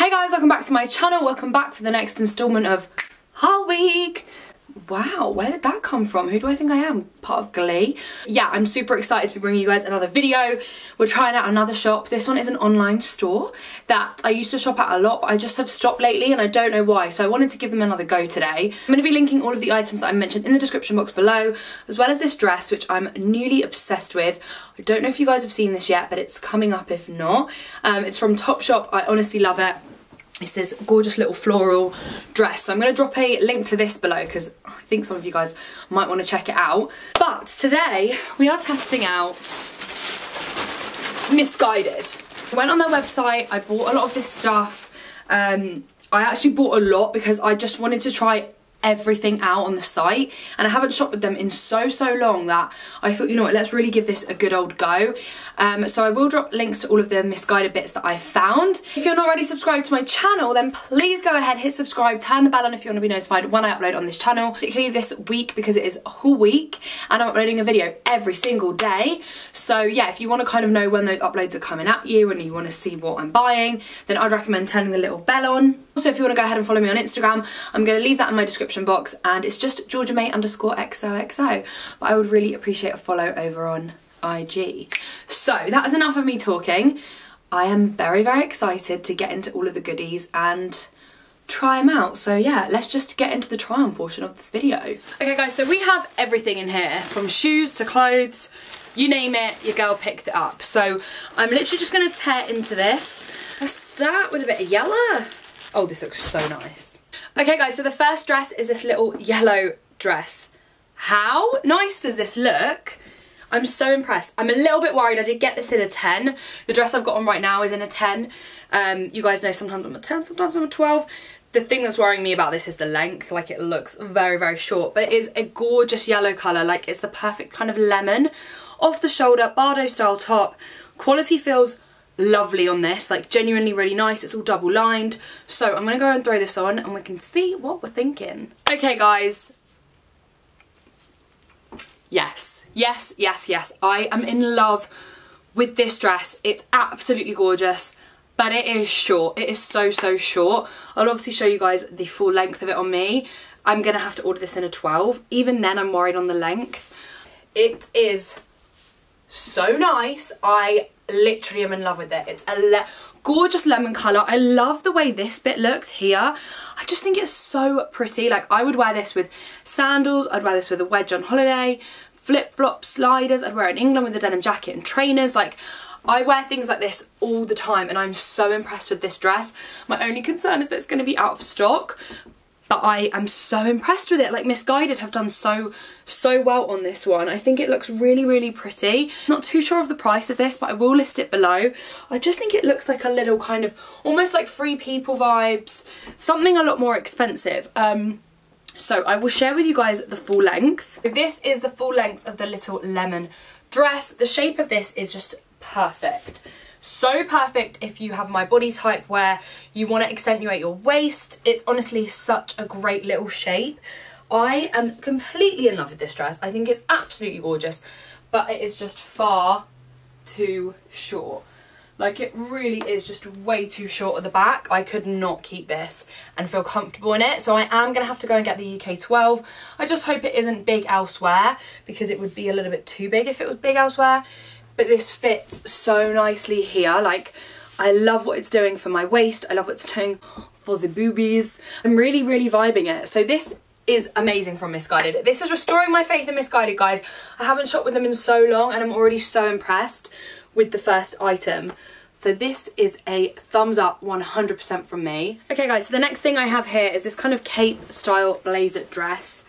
Hey guys, welcome back to my channel. Welcome back for the next instalment of Haul Week. Wow, where did that come from? Who do I think I am? Part of Glee? Yeah, I'm super excited to be bringing you guys another video. We're trying out another shop. This one is an online store that I used to shop at a lot, but I just have stopped lately and I don't know why, so I wanted to give them another go today. I'm going to be linking all of the items that I mentioned in the description box below, as well as this dress, which I'm newly obsessed with. I don't know if you guys have seen this yet, but it's coming up if not. It's from Topshop. I honestly love it. It's this gorgeous little floral dress. So I'm going to drop a link to this below because I think some of you guys might want to check it out. But today we are testing out Missguided. I went on their website, I bought a lot of this stuff. I actually bought a lot because I just wanted to try everything out on the site, and I haven't shopped with them in so long that I thought, you know what, let's really give this a good old go. So I will drop links to all of the Missguided bits that I found. If you're not already subscribed to my channel, then please go ahead, hit subscribe, turn the bell on if you want to be notified when I upload on this channel, particularly this week because it is a whole week and I'm uploading a video every single day. So yeah, if you want to kind of know when those uploads are coming at you and you want to see what I'm buying, then I'd recommend turning the little bell on. Also, if you want to go ahead and follow me on Instagram, I'm going to leave that in my description box, and it's just georgiamay_xoxo, but I would really appreciate a follow over on IG. So that is enough of me talking. I am very excited to get into all of the goodies and try them out. So yeah, let's just get into the try on portion of this video. Okay guys, so we have everything in here, from shoes to clothes, you name it, your girl picked it up. So I'm literally just going to tear into this. Let's start with a bit of yellow. Oh, this looks so nice. Okay guys, so the first dress is this little yellow dress. How nice does this look? I'm so impressed. I'm a little bit worried. I did get this in a 10. The dress I've got on right now is in a 10. You guys know sometimes I'm a 10, sometimes I'm a 12. The thing that's worrying me about this is the length. Like, it looks very short, but it is a gorgeous yellow colour. Like, it's the perfect kind of lemon. Off the shoulder, Bardo style top. Quality feels lovely on this, like genuinely really nice. It's all double lined, so I'm gonna go and throw this on and we can see what we're thinking. Okay guys, yes, I am in love with this dress. It's absolutely gorgeous, but it is short. It is so short. I'll obviously show you guys the full length of it on me. I'm gonna have to order this in a 12. Even then, I'm worried on the length. It is so nice. I literally am in love with it. It's a gorgeous lemon colour. I love the way this bit looks here. I just think it's so pretty. Like, I would wear this with sandals. I'd wear this with a wedge on holiday, flip-flop sliders. I'd wear it in England with a denim jacket and trainers. Like, I wear things like this all the time, and I'm so impressed with this dress. My only concern is that it's going to be out of stock, but I am so impressed with it. Like, Missguided have done so well on this one. I think it looks really pretty. Not too sure of the price of this, but I will list it below. I just think it looks like a little kind of, almost like Free People vibes, something a lot more expensive. So I will share with you guys the full length. This is the full length of the little lemon dress. The shape of this is just perfect. So perfect if you have my body type where you want to accentuate your waist. It's honestly such a great little shape. I am completely in love with this dress. I think it's absolutely gorgeous, but it is just far too short. Like, it really is just way too short at the back. I could not keep this and feel comfortable in it. So I am gonna have to go and get the UK 12. I just hope it isn't big elsewhere, because it would be a little bit too big if it was big elsewhere. But this fits so nicely here. Like, I love what it's doing for my waist. I love what it's doing for the boobies. I'm really vibing it. So this is amazing from Missguided. This is restoring my faith in Missguided, guys. I haven't shopped with them in so long and I'm already so impressed with the first item. So this is a thumbs up 100% from me. Okay guys, so the next thing I have here is this kind of cape style blazer dress.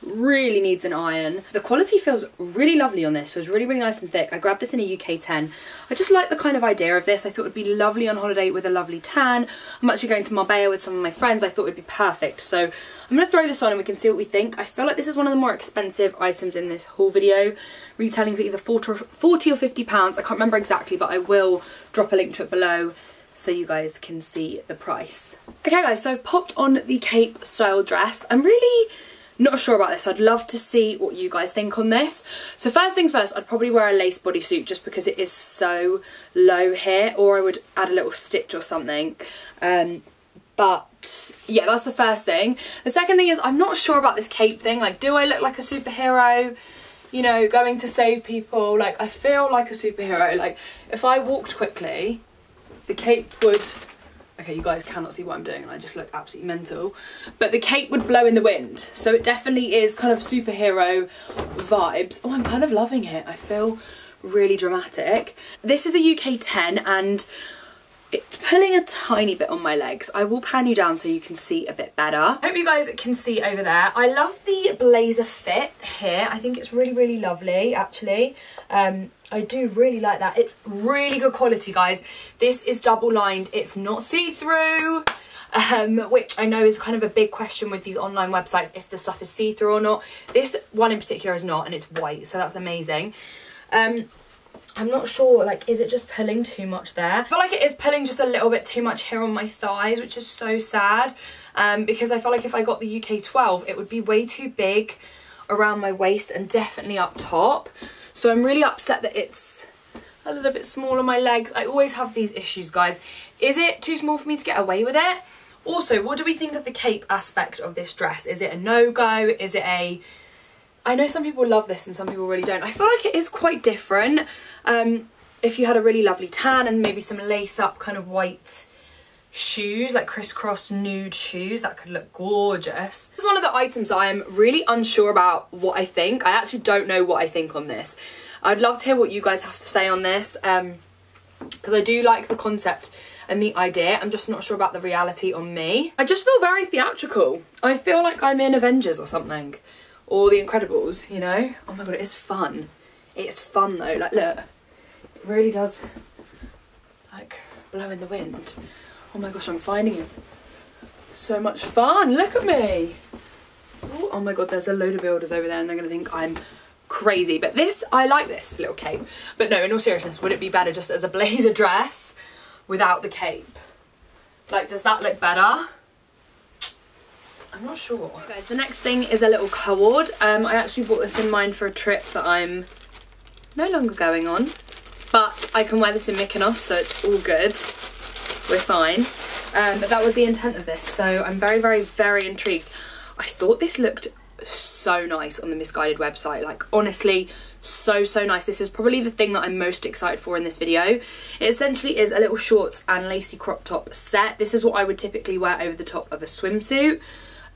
Really needs an iron. The quality feels really lovely on this. It feels really nice and thick. I grabbed this in a UK 10. I just like the kind of idea of this. I thought it would be lovely on holiday with a lovely tan. I'm actually going to Marbella with some of my friends. I thought it would be perfect. So I'm going to throw this on and we can see what we think. I feel like this is one of the more expensive items in this haul video, retailing for either 40 or £50. I can't remember exactly, but I will drop a link to it below so you guys can see the price. Okay guys, so I've popped on the cape style dress. I'm really Not sure about this. I'd love to see what you guys think on this. So first things first, I'd probably wear a lace bodysuit just because it is so low here, or I would add a little stitch or something. But yeah, that's the first thing. The second thing is I'm not sure about this cape thing. Like, do I look like a superhero? You know, going to save people. Like, I feel like a superhero. Like, if I walked quickly, the cape would... Okay, you guys cannot see what I'm doing and I just look absolutely mental. But the cape would blow in the wind. So it definitely is kind of superhero vibes. Oh, I'm kind of loving it. I feel really dramatic. This is a UK 10 and it's pulling a tiny bit on my legs. I will pan you down so you can see a bit better. I hope you guys can see over there. I love the blazer fit here. I think it's really, really lovely, actually. I do really like that. It's really good quality, guys. This is double lined. It's not see-through, which I know is kind of a big question with these online websites, if the stuff is see-through or not. This one in particular is not, and it's white, so that's amazing. I'm not sure, like, is it just pulling too much there? I feel like it is pulling just a little bit too much here on my thighs, which is so sad, because I feel like if I got the UK 12, it would be way too big around my waist and definitely up top. So I'm really upset that it's a little bit small on my legs. I always have these issues, guys. Is it too small for me to get away with it? Also, what do we think of the cape aspect of this dress? Is it a no-go? Is it a... I know some people love this and some people really don't. I feel like it is quite different. If you had a really lovely tan and maybe some lace-up kind of white shoes, like crisscross nude shoes, that could look gorgeous. This is one of the items I am really unsure about what I think. I actually don't know what I think on this. I'd love to hear what you guys have to say on this, because I do like the concept and the idea. I'm just not sure about the reality on me. I just feel very theatrical. I feel like I'm in Avengers or something. Or The Incredibles, you know? Oh my god, it is fun. It's fun though, like look. It really does, like, blow in the wind. Oh my gosh, I'm finding it so much fun. Look at me. Ooh, oh my god, there's a load of builders over there and they're gonna think I'm crazy. But this, I like this little cape. But no, in all seriousness, would it be better just as a blazer dress without the cape? Like, does that look better? I'm not sure. Okay, guys, the next thing is a little cord. I actually bought this in mind for a trip that I'm no longer going on, but I can wear this in Mykonos, so it's all good. We're fine. But that was the intent of this, so I'm very, very, very intrigued. I thought this looked so nice on the Missguided website. Like, honestly, so, so nice. This is probably the thing that I'm most excited for in this video. It essentially is a little shorts and lacy crop top set. This is what I would typically wear over the top of a swimsuit.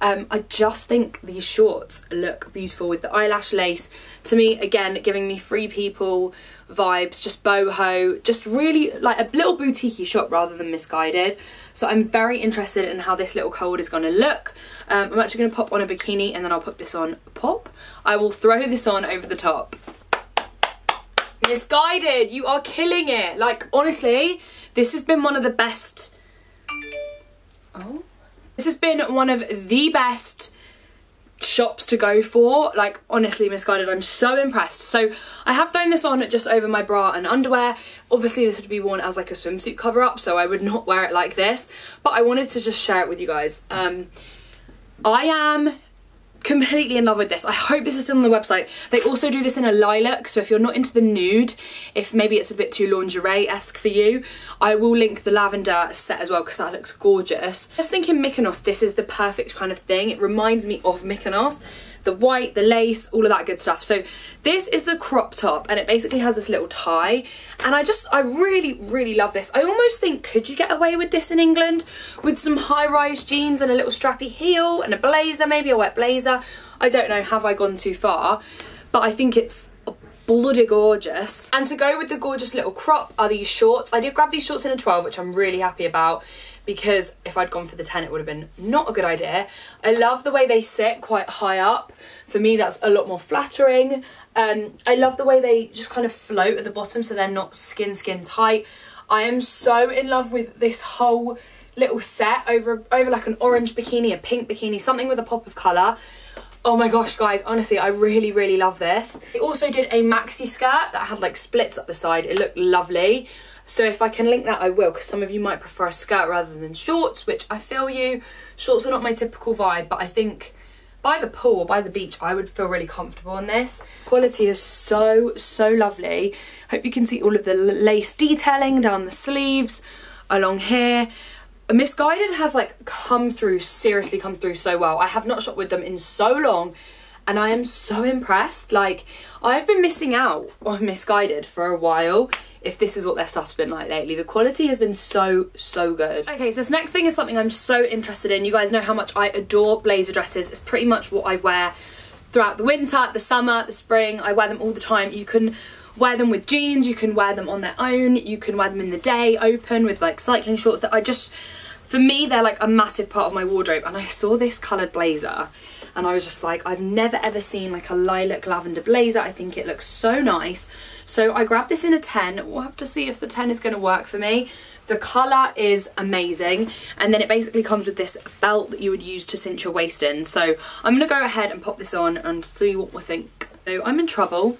I just think these shorts look beautiful with the eyelash lace. To me, again, giving me Free People vibes, just boho, just really like a little boutique-y shop rather than Missguided. So I'm very interested in how this little cord is going to look. I'm actually going to pop on a bikini and then I'll put this on. Pop? I will throw this on over the top. Missguided, you are killing it. Like, honestly, this has been one of the best... Oh... This has been one of the best shops to go for. Like, honestly, Missguided, I'm so impressed. So I have thrown this on just over my bra and underwear. Obviously, this would be worn as like a swimsuit cover-up, so I would not wear it like this. But I wanted to just share it with you guys. I am completely in love with this. I hope this is still on the website. They also do this in a lilac, so if you're not into the nude, if maybe it's a bit too lingerie-esque for you, I will link the lavender set as well because that looks gorgeous. Just thinking Mykonos, this is the perfect kind of thing. It reminds me of Mykonos. The white, the lace, all of that good stuff. So this is the crop top and it basically has this little tie. And I really, really love this. I almost think, could you get away with this in England? With some high-rise jeans and a little strappy heel and a blazer, maybe a wet blazer. I don't know, have I gone too far? But I think it's bloody gorgeous. And to go with the gorgeous little crop are these shorts. I did grab these shorts in a 12, which I'm really happy about, because if I'd gone for the 10, it would have been not a good idea. I love the way they sit quite high up. For me, that's a lot more flattering. I love the way they just kind of float at the bottom so they're not skin tight. I am so in love with this whole little set over like an orange bikini, a pink bikini, something with a pop of colour. Oh my gosh, guys, honestly, I really, really love this. They also did a maxi skirt that had like splits up the side. It looked lovely. So if I can link that, I will, because some of you might prefer a skirt rather than shorts, which I feel you. Shorts are not my typical vibe, but I think by the pool, by the beach, I would feel really comfortable in this. Quality is so, so lovely. Hope you can see all of the lace detailing down the sleeves, along here. Missguided has like come through, seriously come through so well. I have not shopped with them in so long and I am so impressed. Like, I've been missing out on Missguided for a while if this is what their stuff's been like lately. The quality has been so, so good. Okay, so this next thing is something I'm so interested in. You guys know how much I adore blazer dresses. It's pretty much what I wear throughout the winter, the summer, the spring. I wear them all the time. You can wear them with jeans, you can wear them on their own, you can wear them in the day, open, with like cycling shorts. That I just, for me, they're like a massive part of my wardrobe. And I saw this coloured blazer and I was just like, I've never ever seen like a lilac lavender blazer. I think it looks so nice. So I grabbed this in a 10. We'll have to see if the 10 is going to work for me. The colour is amazing. And then it basically comes with this belt that you would use to cinch your waist in. So I'm going to go ahead and pop this on and see what we think. So I'm in trouble.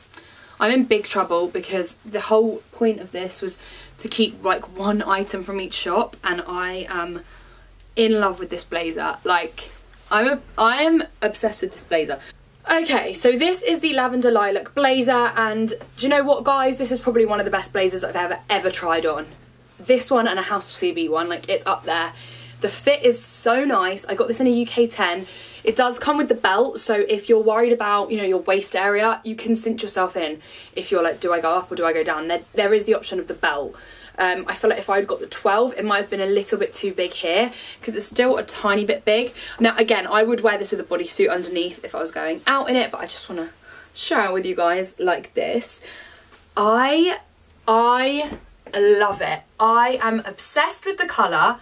I'm in big trouble because the whole point of this was to keep like one item from each shop, and I am in love with this blazer. Like, I am obsessed with this blazer. Okay, so this is the lavender lilac blazer, and do you know what, guys? This is probably one of the best blazers I've ever tried on. This one and a House of CB one, like, it's up there. The fit is so nice. I got this in a UK 10. It does come with the belt, so if you're worried about, you know, your waist area, you can cinch yourself in if you're like, do I go up or do I go down? There is the option of the belt. I feel like if I'd got the 12, it might have been a little bit too big here because it's still a tiny bit big. Now, again, I would wear this with a bodysuit underneath if I was going out in it, but I just want to share it with you guys like this. I love it. I am obsessed with the colour.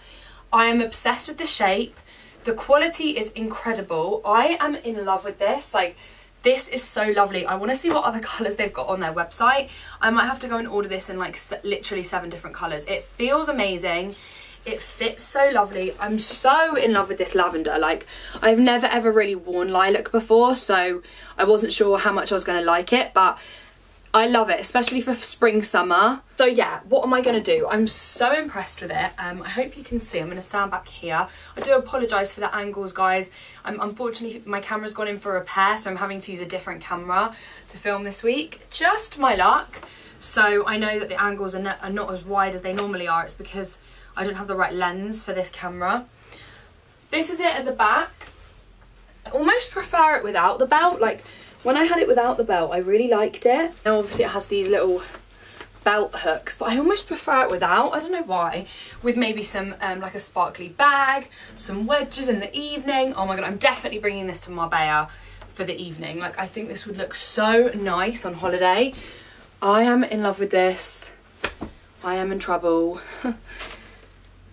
I am obsessed with the shape. The quality is incredible. I am in love with this. Like, this is so lovely. I want to see what other colours they've got on their website. I might have to go and order this in like literally 7 different colours. It feels amazing. It fits so lovely. I'm so in love with this lavender. Like, I've never ever really worn lilac before, so I wasn't sure how much I was going to like it, but I love it, especially for spring, summer. So yeah, what am I gonna do? I'm so impressed with it. I hope you can see, I'm gonna stand back here. I do apologise for the angles, guys. Unfortunately, my camera's gone in for repair, so I'm having to use a different camera to film this week. Just my luck. So I know that the angles are not as wide as they normally are. It's because I don't have the right lens for this camera. This is it at the back. I almost prefer it without the belt. Like, when I had it without the belt, I really liked it. Now, obviously, it has these little belt hooks, but I almost prefer it without. I don't know why. With maybe some, like a sparkly bag, some wedges in the evening. Oh my God, I'm definitely bringing this to Marbella for the evening. Like, I think this would look so nice on holiday. I am in love with this. I am in trouble.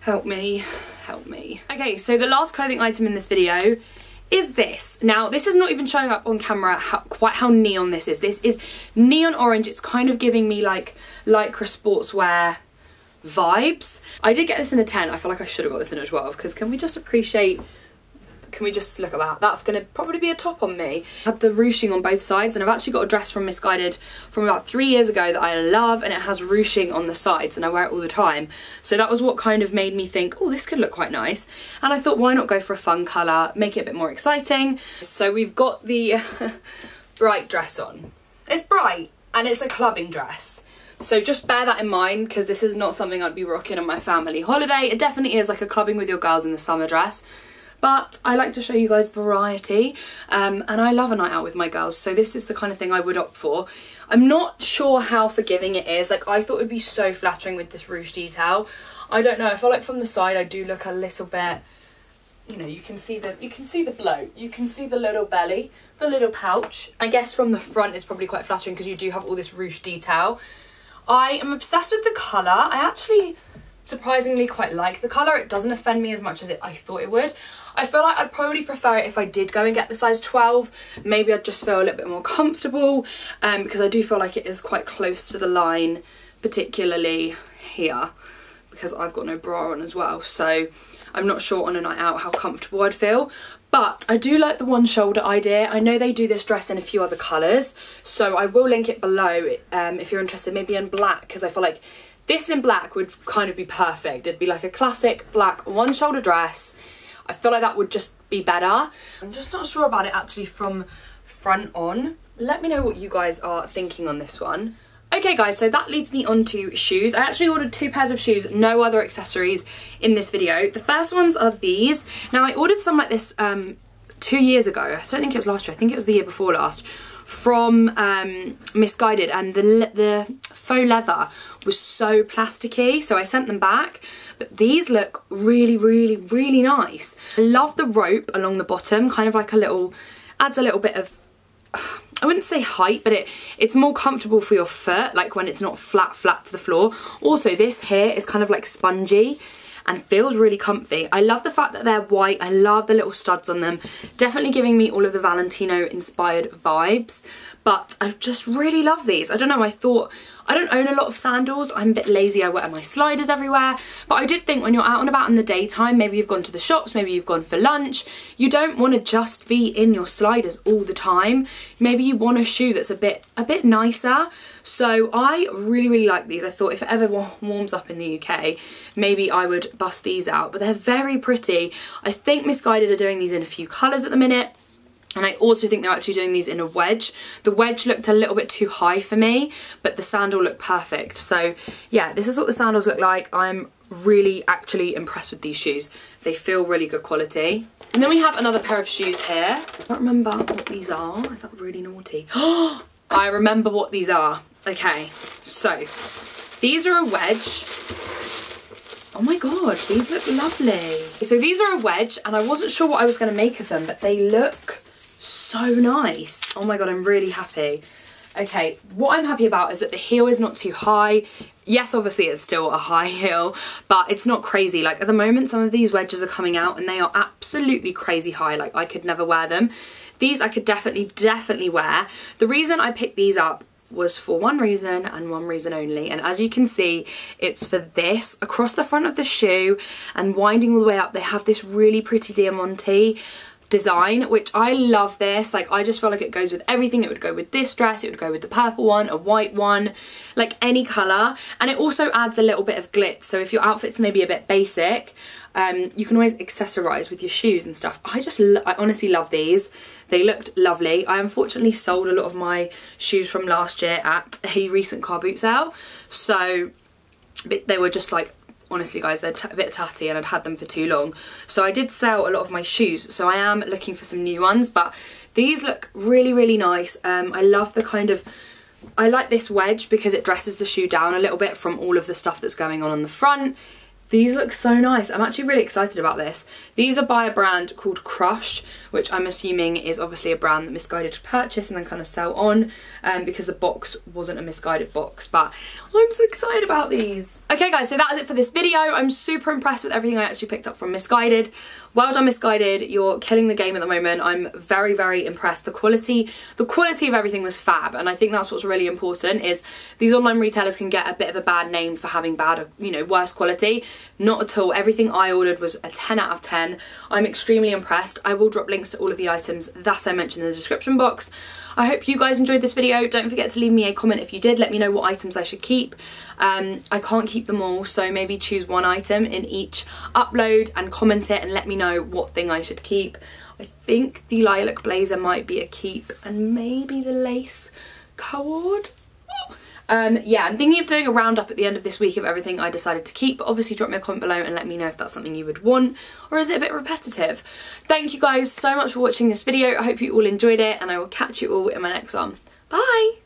Help me, help me. Okay, so the last clothing item in this video is this. Now, this is not even showing up on camera quite how neon this is. This is neon orange. It's kind of giving me like lycra sportswear vibes. I did get this in a 10. I feel like I should have got this in a 12 because can we just look at that? That's going to probably be a top on me. I had the ruching on both sides, and I've actually got a dress from Missguided from about 3 years ago that I love, and it has ruching on the sides and I wear it all the time. So that was what kind of made me think, oh, this could look quite nice. And I thought, why not go for a fun colour, make it a bit more exciting. So we've got the bright dress on. It's bright and it's a clubbing dress. So just bear that in mind, because this is not something I'd be rocking on my family holiday. It definitely is like a clubbing with your girls in the summer dress. But I like to show you guys variety, and I love a night out with my girls, so this is the kind of thing I would opt for. I'm not sure how forgiving it is. Like, I thought it would be so flattering with this ruche detail. I don't know, I feel like from the side I do look a little bit, you know, you can see the bloat, you can see the little belly, the little pouch. I guess from the front it's probably quite flattering because you do have all this ruche detail. I am obsessed with the colour. I actually surprisingly quite like the colour. It doesn't offend me as much as I thought it would. I feel like I'd probably prefer it if I did go and get the size 12. Maybe I'd just feel a little bit more comfortable, because I do feel like it is quite close to the line, particularly here, because I've got no bra on as well, so I'm not sure on a night out how comfortable I'd feel. But I do like the one shoulder idea. I know they do this dress in a few other colours, so I will link it below if you're interested, maybe in black, because I feel like this in black would kind of be perfect. It'd be like a classic black one shoulder dress. I feel like that would just be better. I'm just not sure about it actually from front on. Let me know what you guys are thinking on this one. Okay guys, so that leads me on to shoes. I actually ordered 2 pairs of shoes, no other accessories in this video. The first ones are these. Now I ordered some like this 2 years ago. I don't think it was last year, I think it was the year before last, from Missguided, and the faux leather was so plasticky, so I sent them back. But these look really, really, really nice. I love the rope along the bottom, kind of like a little, adds a little bit of, I wouldn't say height, but it's more comfortable for your foot, like when it's not flat to the floor. Also, this here is kind of like spongy and feels really comfy. I love the fact that they're white. I love the little studs on them. Definitely giving me all of the Valentino inspired vibes, but I just really love these. I don't know, I thought, I don't own a lot of sandals. I'm a bit lazy, I wear my sliders everywhere. But I did think when you're out and about in the daytime, maybe you've gone to the shops, maybe you've gone for lunch, you don't want to just be in your sliders all the time. Maybe you want a shoe that's a bit nicer. So I really, really like these. I thought if it ever warms up in the UK, maybe I would bust these out, but they're very pretty. I think Missguided are doing these in a few colours at the minute. And I also think they're actually doing these in a wedge. The wedge looked a little bit too high for me, but the sandal looked perfect. So yeah, this is what the sandals look like. I'm really actually impressed with these shoes. They feel really good quality. And then we have another pair of shoes here. I don't remember what these are. Is that really naughty? Oh, I remember what these are. Okay, so these are a wedge. Oh my god, these look lovely. So these are a wedge, and I wasn't sure what I was going to make of them, but they look so nice. Oh my god, I'm really happy. Okay, what I'm happy about is that the heel is not too high. Yes, obviously it's still a high heel, but it's not crazy. Like at the moment, some of these wedges are coming out and they are absolutely crazy high. Like I could never wear them. These I could definitely wear. The reason I picked these up was for one reason and one reason only, and as you can see, it's for this across the front of the shoe and winding all the way up. They have this really pretty diamante design, which I love this. Like I just feel like it goes with everything. It would go with this dress, it would go with the purple one, a white one, like any colour. And it also adds a little bit of glitz, so if your outfit's maybe a bit basic, you can always accessorise with your shoes and stuff. I honestly love these. They looked lovely. I unfortunately sold a lot of my shoes from last year at a recent car boot sale, so they were just like, honestly guys, they're a bit tatty and I'd had them for too long. So I did sell a lot of my shoes, so I am looking for some new ones, but these look really, really nice. I love the kind of, I like this wedge because it dresses the shoe down a little bit from all of the stuff that's going on the front. These look so nice. I'm actually really excited about this. These are by a brand called Crush, which I'm assuming is obviously a brand that Missguided purchased and then kind of sell on, because the box wasn't a Missguided box, but I'm so excited about these. Okay guys, so that is it for this video. I'm super impressed with everything I actually picked up from Missguided. Well done Missguided, you're killing the game at the moment. I'm very, very impressed. The quality of everything was fab, and I think that's what's really important, is these online retailers can get a bit of a bad name for having bad, you know, worse quality. Not at all. Everything I ordered was a 10 out of 10. I'm extremely impressed. I will drop links to all of the items that I mentioned in the description box. I hope you guys enjoyed this video. Don't forget to leave me a comment if you did. Let me know what items I should keep. I can't keep them all, so maybe choose one item in each upload and comment it and let me know what thing I should keep. I think the lilac blazer might be a keep, and maybe the lace cord. Yeah, I'm thinking of doing a roundup at the end of this week of everything I decided to keep, but obviously drop me a comment below and let me know if that's something you would want, or is it a bit repetitive? Thank you guys so much for watching this video. I hope you all enjoyed it, and I will catch you all in my next one. Bye!